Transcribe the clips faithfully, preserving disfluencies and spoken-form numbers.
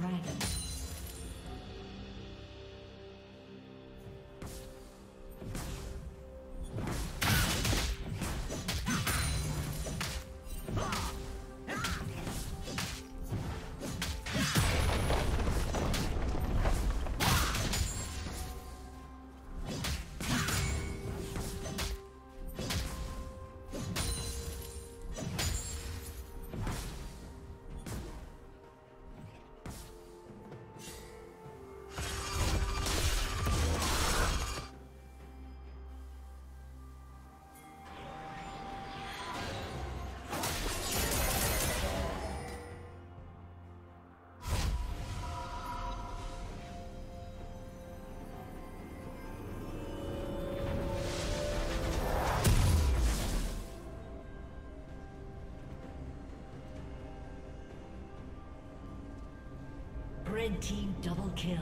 dragon. Red team double kill.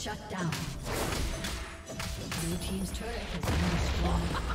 Shut down. Blue team's turret has been destroyed.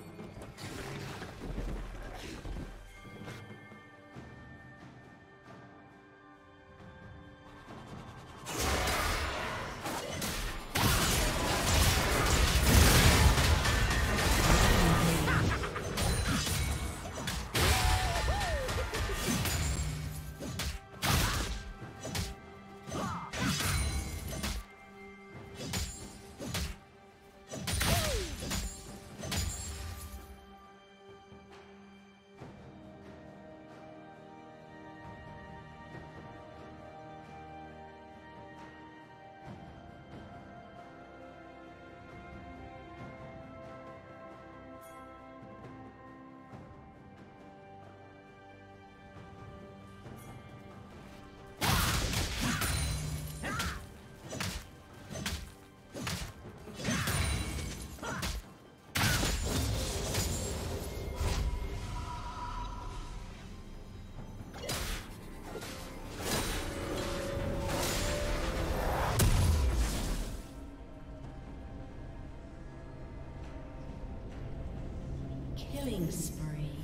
Killing spree.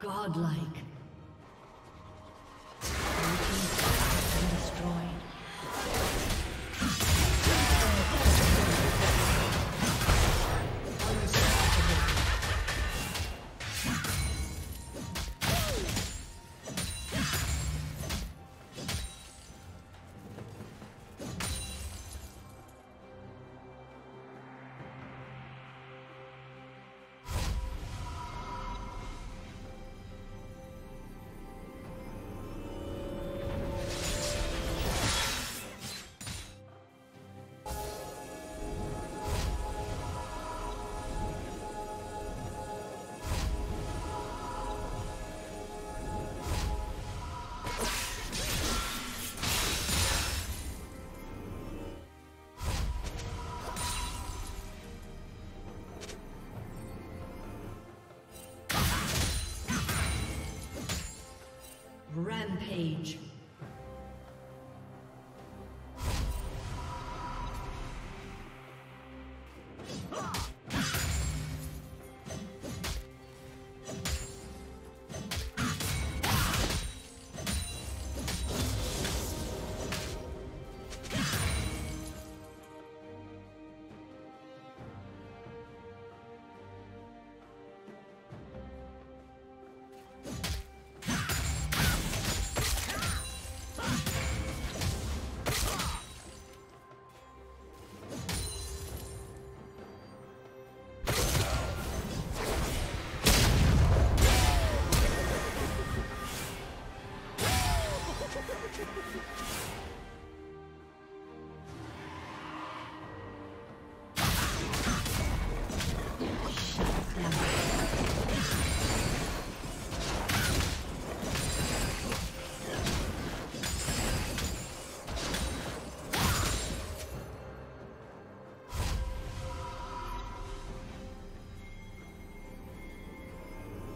Godlike. Page.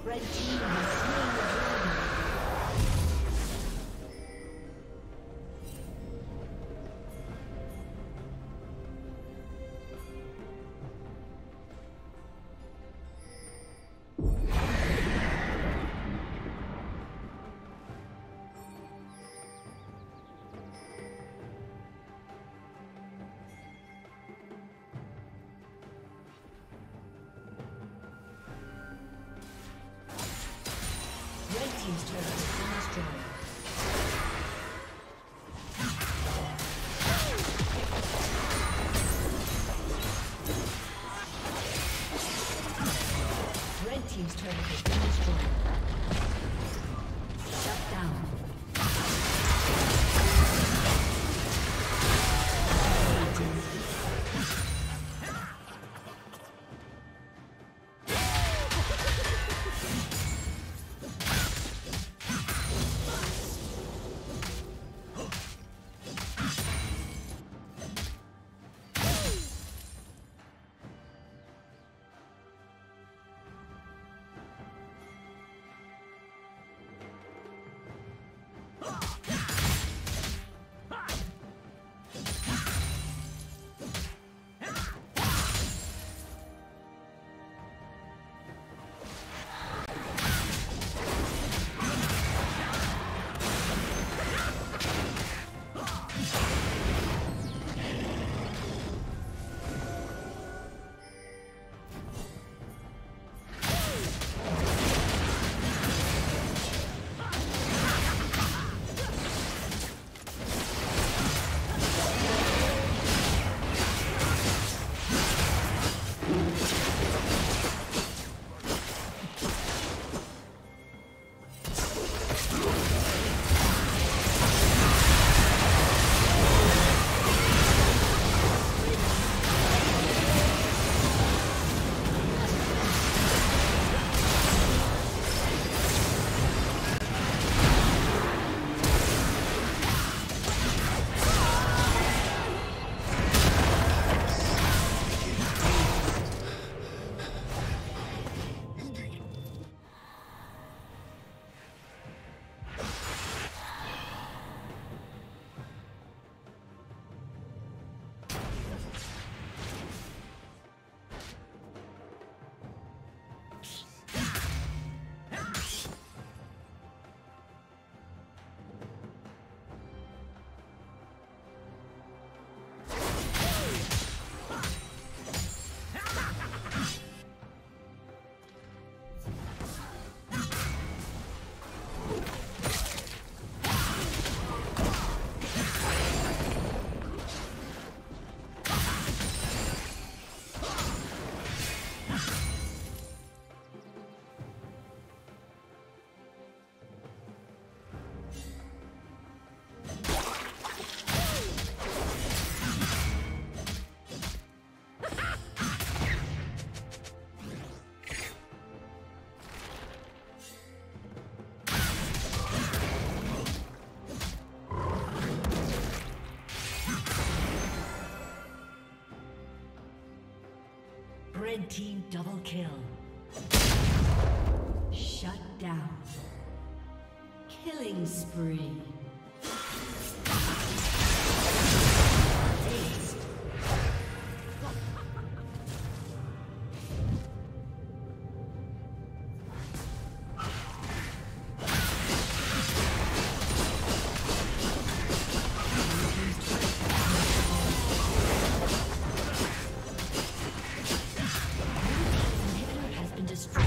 Red team has slain the dragon. Team's turret has been destroyed. Red team's turret has been destroyed. Shut down. Red team double kill. Shut down. Killing spree. Destroyed.